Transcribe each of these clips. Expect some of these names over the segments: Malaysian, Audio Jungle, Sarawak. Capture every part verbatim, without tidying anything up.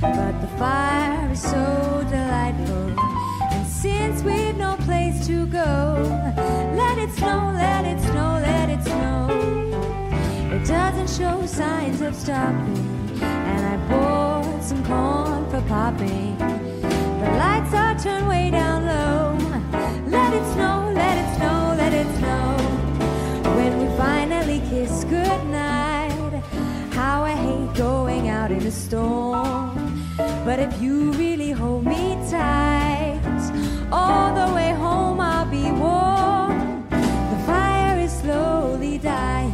But the fire is so delightful, and since we've no place to go, let it snow, let it snow, let it snow. It doesn't show signs of stopping, and I bought some corn for popping. The lights are turned way down low. Let it snow, let it snow, let it snow. When we finally kiss goodnight, how I hate going out in a storm. But if you really hold me tight, all the way home I'll be warm. The fire is slowly dying,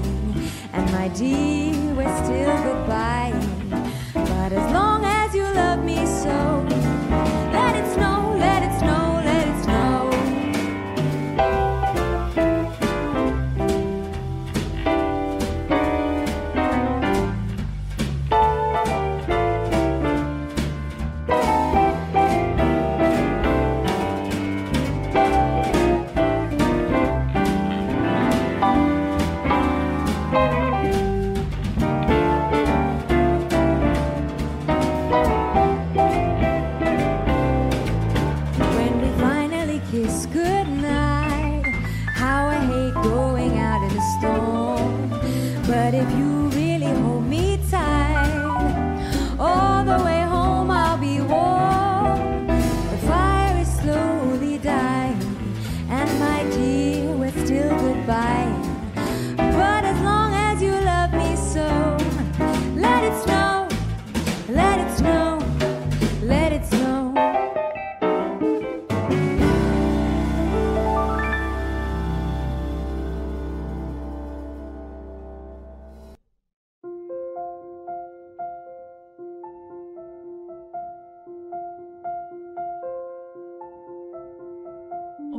and my dear, we're still goodbye. But as long as you love me so, let it snow, let it snow.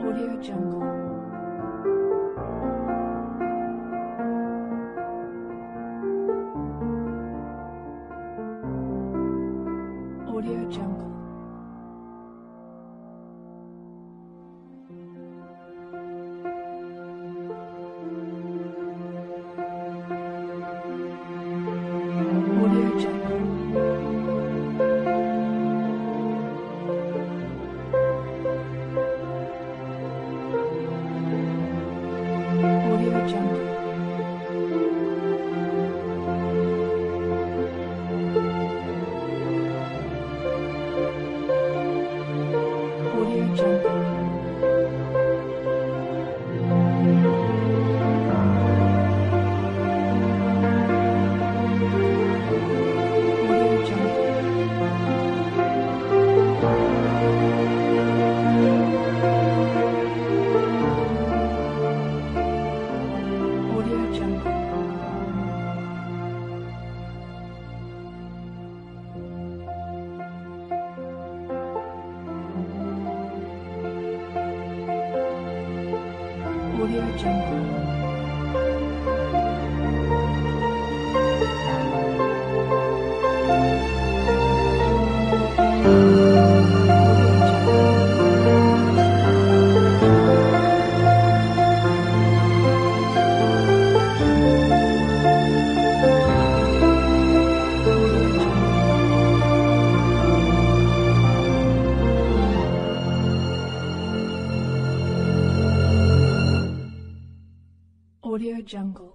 Audio Jungle. Audio Jungle. Audio Jungle. Audio Jungle. Audio Jungle.